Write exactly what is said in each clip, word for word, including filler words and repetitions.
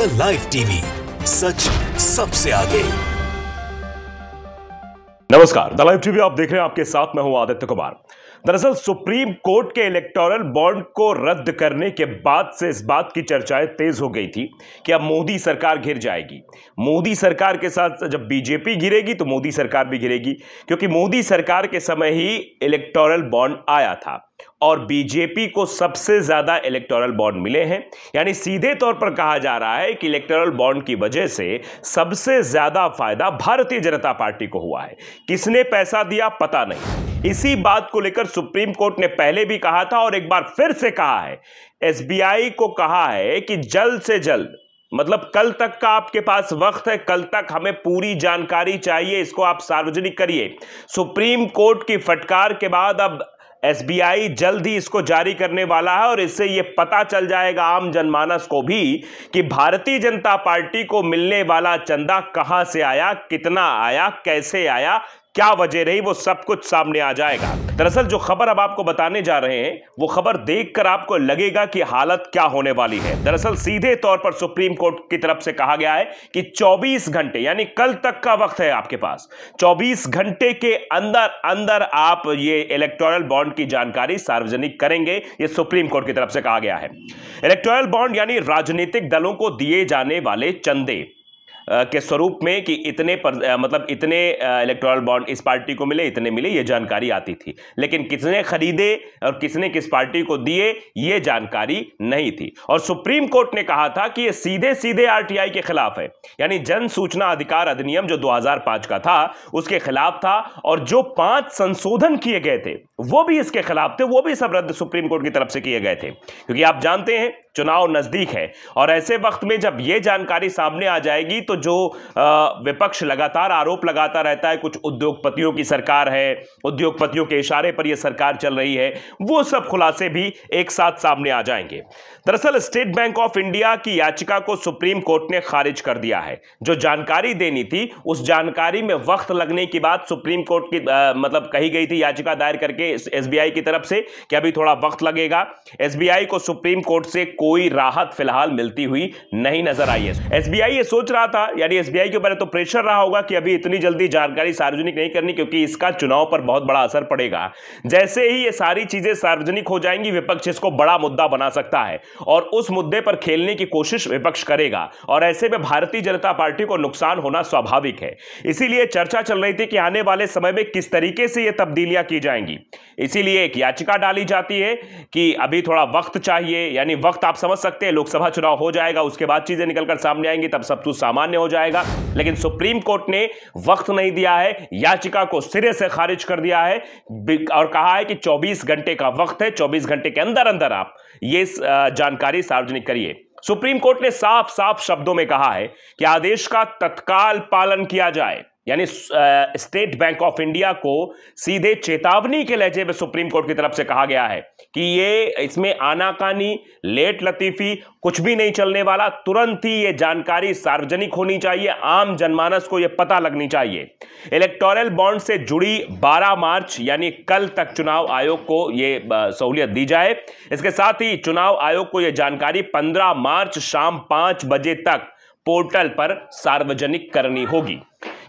The live TV, सच सबसे आगे। नमस्कार, द लाइव टीवी आप देख रहे हैं, आपके साथ मैं हूं आदित्य कुमार। दरअसल सुप्रीम कोर्ट के इलेक्टोरल बॉन्ड को रद्द करने के बाद से इस बात की चर्चाएं तेज हो गई थी कि अब मोदी सरकार गिर जाएगी। मोदी सरकार के साथ जब बीजेपी गिरेगी तो मोदी सरकार भी गिरेगी, क्योंकि मोदी सरकार के समय ही इलेक्टोरल बॉन्ड आया था और बीजेपी को सबसे ज्यादा इलेक्टोरल बॉन्ड मिले हैं। यानी सीधे तौर पर कहा जा रहा है कि इलेक्टोरल बॉन्ड की वजह से सबसे ज्यादा फायदा भारतीय जनता पार्टी को हुआ है। किसने पैसा दिया पता नहीं। इसी बात को लेकर सुप्रीम कोर्ट ने पहले भी कहा था और एक बार फिर से कहा है, एस बी आई को कहा है कि जल्द से जल्द, मतलब कल तक का आपके पास वक्त है, कल तक हमें पूरी जानकारी चाहिए, इसको आप सार्वजनिक करिए। सुप्रीम कोर्ट की फटकार के बाद अब एस बी आई जल्द ही इसको जारी करने वाला है और इससे यह पता चल जाएगा आम जनमानस को भी कि भारतीय जनता पार्टी को मिलने वाला चंदा कहां से आया, कितना आया, कैसे आया, क्या वजह रही, वो सब कुछ सामने आ जाएगा। दरअसल जो खबर अब आपको बताने जा रहे हैं, वो खबर देखकर आपको लगेगा कि हालत क्या होने वाली है। दरअसल सीधे तौर पर सुप्रीम कोर्ट की तरफ से कहा गया है कि चौबीस घंटे, यानी कल तक का वक्त है आपके पास, चौबीस घंटे के अंदर अंदर आप ये इलेक्टोरल बॉन्ड की जानकारी सार्वजनिक करेंगे, ये सुप्रीम कोर्ट की तरफ से कहा गया है। इलेक्टोरल बॉन्ड यानी राजनीतिक दलों को दिए जाने वाले चंदे के स्वरूप में कि इतने पर, मतलब इतने इलेक्टोरल बॉन्ड इस पार्टी को मिले, इतने मिले, ये जानकारी आती थी, लेकिन किसने खरीदे और किसने किस पार्टी को दिए ये जानकारी नहीं थी। और सुप्रीम कोर्ट ने कहा था कि ये सीधे सीधे आर टी आई के खिलाफ है, यानी जन सूचना अधिकार अधिनियम जो दो हज़ार पाँच का था उसके खिलाफ था, और जो पांच संशोधन किए गए थे वो भी इसके खिलाफ थे, वो भी सब रद्द सुप्रीम कोर्ट की तरफ से किए गए थे। क्योंकि आप जानते हैं चुनाव नजदीक है और ऐसे वक्त में जब यह जानकारी सामने आ जाएगी तो जो विपक्ष लगातार आरोप लगाता रहता है, कुछ उद्योगपतियों की सरकार है, उद्योगपतियों के इशारे पर यह सरकार चल रही है, वो सब खुलासे भी एक साथ सामने आ जाएंगे। दरअसल स्टेट बैंक ऑफ इंडिया की याचिका को सुप्रीम कोर्ट ने खारिज कर दिया है। जो जानकारी देनी थी उस जानकारी में वक्त लगने की बात सुप्रीम कोर्ट की आ, मतलब कही गई थी याचिका दायर करके एस बी आई की तरफ से कि अभी थोड़ा वक्त लगेगा। एस बी आई को सुप्रीम कोर्ट से कोई राहत फिलहाल मिलती हुई नहीं नजर आई है। एस बी आई ये सोच रहा था, यानी एस बी आई के ऊपर तो प्रेशर रहा होगा कि अभी इतनी जल्दी जानकारी सार्वजनिक नहीं करनी क्योंकि इसका चुनाव पर बहुत बड़ा असर पड़ेगा। जैसे ही ये सारी चीजें सार्वजनिक हो जाएंगी विपक्ष इसको बड़ा मुद्दा बना सकता है और उस मुद्दे पर खेलने की कोशिश विपक्ष करेगा और ऐसे में भारतीय जनता पार्टी को नुकसान होना स्वाभाविक है। इसीलिए चर्चा चल रही थी कि आने वाले समय में किस तरीके से ये तब्दीलियां की जाएंगी। इसीलिए एक याचिका डाली जाती है कि अभी थोड़ा वक्त चाहिए, यानी वक्त आप समझ सकते हैं, लोकसभा चुनाव हो जाएगा, उसके बाद चीजें निकलकर सामने आएंगी, तब सब कुछ सामान्य हो जाएगा। लेकिन सुप्रीम कोर्ट ने वक्त नहीं दिया है, याचिका को सिरे से खारिज कर दिया है और कहा है कि चौबीस घंटे का वक्त है, चौबीस घंटे के अंदर अंदर आप ये जानकारी सार्वजनिक करिए। सुप्रीम कोर्ट ने साफ साफ शब्दों में कहा है कि आदेश का तत्काल पालन किया जाए, यानी स्टेट बैंक ऑफ इंडिया को सीधे चेतावनी के लहजे में सुप्रीम कोर्ट की तरफ से कहा गया है कि ये इसमें आनाकानी, लेट लतीफी कुछ भी नहीं चलने वाला, तुरंत ही ये जानकारी सार्वजनिक होनी चाहिए, आम जनमानस को ये पता लगनी चाहिए। इलेक्टोरल बॉन्ड से जुड़ी बारह मार्च यानी कल तक चुनाव आयोग को ये सहूलियत दी जाए। इसके साथ ही चुनाव आयोग को यह जानकारी पंद्रह मार्च शाम पांच बजे तक पोर्टल पर सार्वजनिक करनी होगी।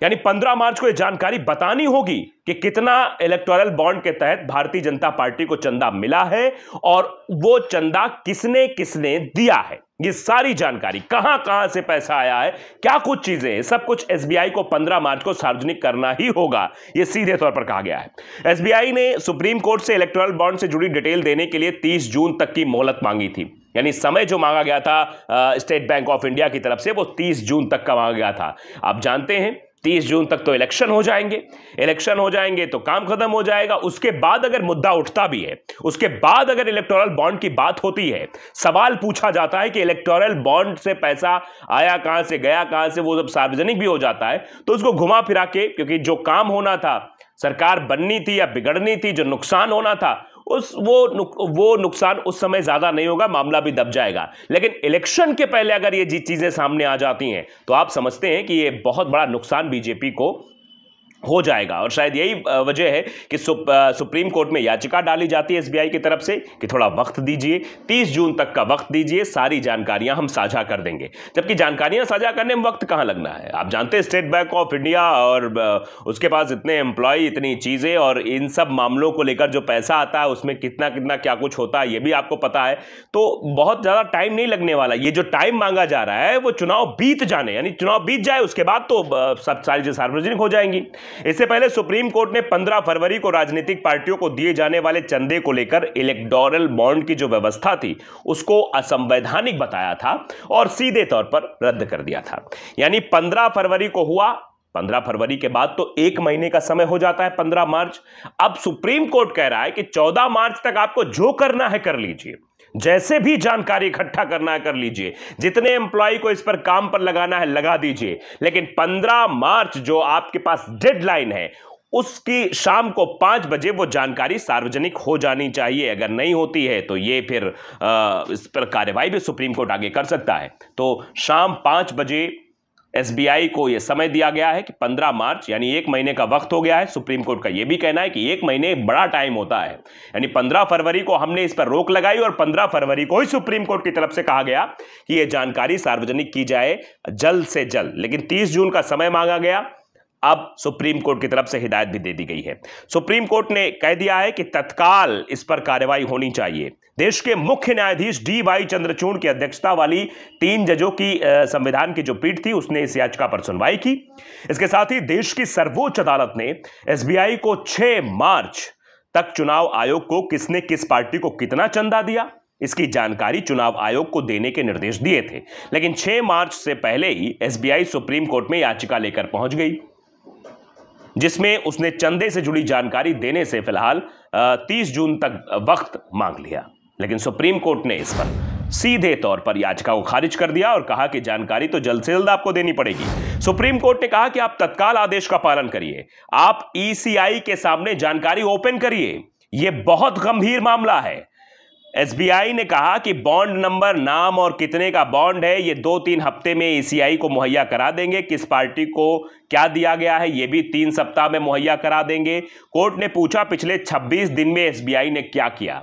यानी पंद्रह मार्च को यह जानकारी बतानी होगी कि कितना इलेक्टोरल बॉन्ड के तहत भारतीय जनता पार्टी को चंदा मिला है और वो चंदा किसने किसने दिया है, ये सारी जानकारी, कहां कहां से पैसा आया है, क्या कुछ चीजें, सब कुछ एस बी आई को पंद्रह मार्च को सार्वजनिक करना ही होगा, ये सीधे तौर पर कहा गया है। एस बी आई ने सुप्रीम कोर्ट से इलेक्टोरल बॉन्ड से जुड़ी डिटेल देने के लिए तीस जून तक की मोहलत मांगी थी, यानी समय जो मांगा गया था स्टेट बैंक ऑफ इंडिया की तरफ से वो तीस जून तक का मांगा गया था। आप जानते हैं तीस जून तक तो इलेक्शन हो जाएंगे, इलेक्शन हो जाएंगे तो काम खत्म हो जाएगा। उसके बाद अगर मुद्दा उठता भी है, उसके बाद अगर इलेक्टोरल बॉन्ड की बात होती है, सवाल पूछा जाता है कि इलेक्टोरल बॉन्ड से पैसा आया कहां से, गया कहां से, वो जब सार्वजनिक भी हो जाता है तो उसको घुमा फिरा के, क्योंकि जो काम होना था, सरकार बननी थी या बिगड़नी थी, जो नुकसान होना था उस वो नुक, वो नुकसान उस समय ज्यादा नहीं होगा, मामला भी दब जाएगा। लेकिन इलेक्शन के पहले अगर ये चीजें सामने आ जाती हैं तो आप समझते हैं कि ये बहुत बड़ा नुकसान बीजेपी को हो जाएगा। और शायद यही वजह है कि सुप, आ, सुप्रीम कोर्ट में याचिका डाली जाती है एसबीआई की तरफ से कि थोड़ा वक्त दीजिए, तीस जून तक का वक्त दीजिए, सारी जानकारियां हम साझा कर देंगे। जबकि जानकारियां साझा करने में वक्त कहां लगना है। आप जानते हैं स्टेट बैंक ऑफ इंडिया और उसके पास इतने एम्प्लॉय, इतनी चीज़ें, और इन सब मामलों को लेकर जो पैसा आता है उसमें कितना कितना क्या कुछ होता है ये भी आपको पता है। तो बहुत ज़्यादा टाइम नहीं लगने वाला। ये जो टाइम मांगा जा रहा है वो चुनाव बीत जाने, यानी चुनाव बीत जाए उसके बाद तो सब सारी चीज़ें सार्वजनिक हो जाएंगी। इससे पहले सुप्रीम कोर्ट ने पंद्रह फरवरी को राजनीतिक पार्टियों को दिए जाने वाले चंदे को लेकर इलेक्टोरल बॉन्ड की जो व्यवस्था थी उसको असंवैधानिक बताया था और सीधे तौर पर रद्द कर दिया था। यानी पंद्रह फरवरी को हुआ, पंद्रह फरवरी के बाद तो एक महीने का समय हो जाता है, पंद्रह मार्च। अब सुप्रीम कोर्ट कह रहा है कि चौदह मार्च तक आपको जो करना है कर लीजिए, जैसे भी जानकारी इकट्ठा करना है कर लीजिए, जितने एम्प्लॉय को इस पर काम पर लगाना है लगा दीजिए, लेकिन पंद्रह मार्च जो आपके पास डेडलाइन है उसकी शाम को पाँच बजे वो जानकारी सार्वजनिक हो जानी चाहिए। अगर नहीं होती है तो ये फिर आ, इस पर कार्रवाई भी सुप्रीम कोर्ट आगे कर सकता है। तो शाम पाँच बजे एसबीआई को यह समय दिया गया है कि पंद्रह मार्च, यानी एक महीने का वक्त हो गया है। सुप्रीम कोर्ट का यह भी कहना है कि एक महीने बड़ा टाइम होता है, यानी पंद्रह फरवरी को हमने इस पर रोक लगाई और पंद्रह फरवरी को ही सुप्रीम कोर्ट की तरफ से कहा गया कि यह जानकारी सार्वजनिक की जाए जल्द से जल्द, लेकिन तीस जून का समय मांगा गया। अब सुप्रीम कोर्ट की तरफ से हिदायत भी दे दी गई है। सुप्रीम कोर्ट ने कह दिया है कि तत्काल इस पर कार्रवाई होनी चाहिए। देश के मुख्य न्यायाधीश डी वाई चंद्रचूड़ की अध्यक्षता वाली तीन जजों की संविधान की जो पीठ थी उसने इस याचिका पर सुनवाई की। इसके साथ ही देश की सर्वोच्च अदालत ने एसबीआई को छह मार्च तक चुनाव आयोग को किसने किस पार्टी को कितना चंदा दिया इसकी जानकारी चुनाव आयोग को देने के निर्देश दिए थे, लेकिन छह मार्च से पहले ही एसबीआई सुप्रीम कोर्ट में याचिका लेकर पहुंच गई, जिसमें उसने चंदे से जुड़ी जानकारी देने से फिलहाल तीस जून तक वक्त मांग लिया। लेकिन सुप्रीम कोर्ट ने इस पर सीधे तौर पर याचिका को खारिज कर दिया और कहा कि जानकारी तो जल्द से जल्द आपको देनी पड़ेगी। सुप्रीम कोर्ट ने कहा कि आप तत्काल आदेश का पालन करिए, आप ईसीआई के सामने जानकारी ओपन करिए, यह बहुत गंभीर मामला है। एसबीआई ने कहा कि बॉन्ड नंबर, नाम और कितने का बॉन्ड है ये दो तीन हफ्ते में ईसीआई को मुहैया करा देंगे, किस पार्टी को क्या दिया गया है ये भी तीन सप्ताह में मुहैया करा देंगे। कोर्ट ने पूछा पिछले छब्बीस दिन में एसबीआई ने क्या किया।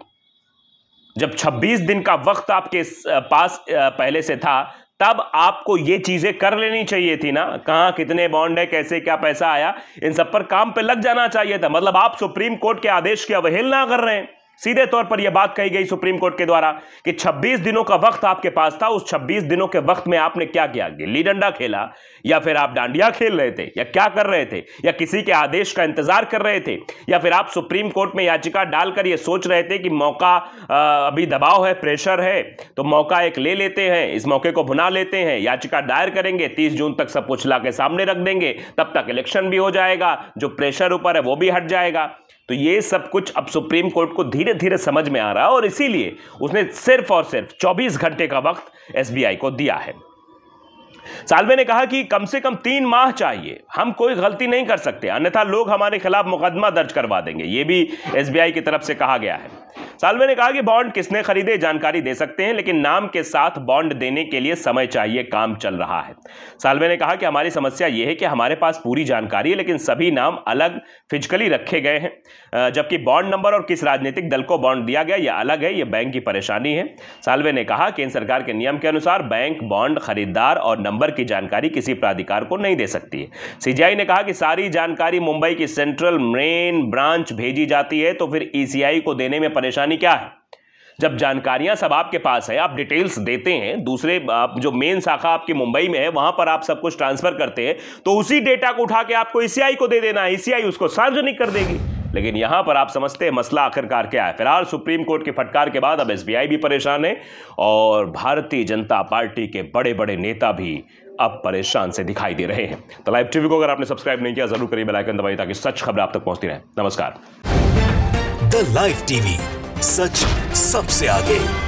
जब छब्बीस दिन का वक्त आपके पास पहले से था तब आपको ये चीज़ें कर लेनी चाहिए थी ना, कहाँ कितने बॉन्ड है, कैसे क्या पैसा आया, इन सब पर काम पर लग जाना चाहिए था। मतलब आप सुप्रीम कोर्ट के आदेश की अवहेलना कर रहे हैं। सीधे तौर पर यह बात कही गई सुप्रीम कोर्ट के द्वारा कि छब्बीस दिनों का वक्त आपके पास था, उस छब्बीस दिनों के वक्त में आपने क्या किया, गिल्ली डंडा खेला या फिर आप डांडिया खेल रहे थे या क्या कर रहे थे या किसी के आदेश का इंतजार कर रहे थे या फिर आप सुप्रीम कोर्ट में याचिका डालकर यह सोच रहे थे कि मौका आ, अभी दबाव है, प्रेशर है, तो मौका एक ले लेते हैं, इस मौके को भुना लेते हैं, याचिका दायर करेंगे, तीस जून तक सब कुछ ला के सामने रख देंगे, तब तक इलेक्शन भी हो जाएगा, जो प्रेशर ऊपर है वो भी हट जाएगा। तो ये सब कुछ अब सुप्रीम कोर्ट को धीरे धीरे समझ में आ रहा है और इसीलिए उसने सिर्फ और सिर्फ चौबीस घंटे का वक्त एसबीआई को दिया है। सालवे ने कहा कि कम से कम तीन माह चाहिए, हम कोई गलती नहीं कर सकते, अन्यथा लोग हमारे खिलाफ मुकदमा दर्ज करवा देंगे, ये भी एसबीआई की तरफ से कहा गया है। सालवे ने कहा कि बॉन्ड किसने खरीदे जानकारी दे सकते हैं, लेकिन नाम के साथ बॉन्ड देने के लिए समय चाहिए, काम चल रहा है। सालवे ने कहा कि हमारी समस्या यह है कि हमारे पास पूरी जानकारी है लेकिन सभी नाम अलग फिजिकली रखे गए हैं, जबकि बॉन्ड नंबर और किस राजनीतिक दल को बॉन्ड दिया गया यह अलग है, यह बैंक की परेशानी है। सालवे ने कहा केंद्र सरकार के नियम के अनुसार बैंक बॉन्ड खरीदार और नंबर की जानकारी किसी प्राधिकार को नहीं दे सकती है। सीजीआई ने कहा कि सारी जानकारी मुंबई की सेंट्रल मेन ब्रांच भेजी जाती है, तो फिर ईसीआई को देने में परेशानी क्या है। जब जानकारियां सब आपके पास है, आप डिटेल्स देते हैं, दूसरे आप जो मेन शाखा आपकी मुंबई में है वहां पर आप सब कुछ ट्रांसफर करते हैं, तो उसी डेटा को उठा के आपको ईसीआई को दे देना है, ईसीआई उसको सार्वजनिक कर देगी। लेकिन यहां पर आप समझते हैं मसला आखिरकार क्या है। फिलहाल सुप्रीम कोर्ट के फटकार के बाद अब एसबीआई भी परेशान है और भारतीय जनता पार्टी के बड़े बड़े नेता भी अब परेशान से दिखाई दे रहे हैं। तो लाइव टीवी को अगर आपने सब्सक्राइब नहीं किया जरूर करिए, बेल आइकन दबाइए ताकि सच खबर आप तक पहुंचती रहे। नमस्कार। द लाइव टीवी, सच सबसे आगे।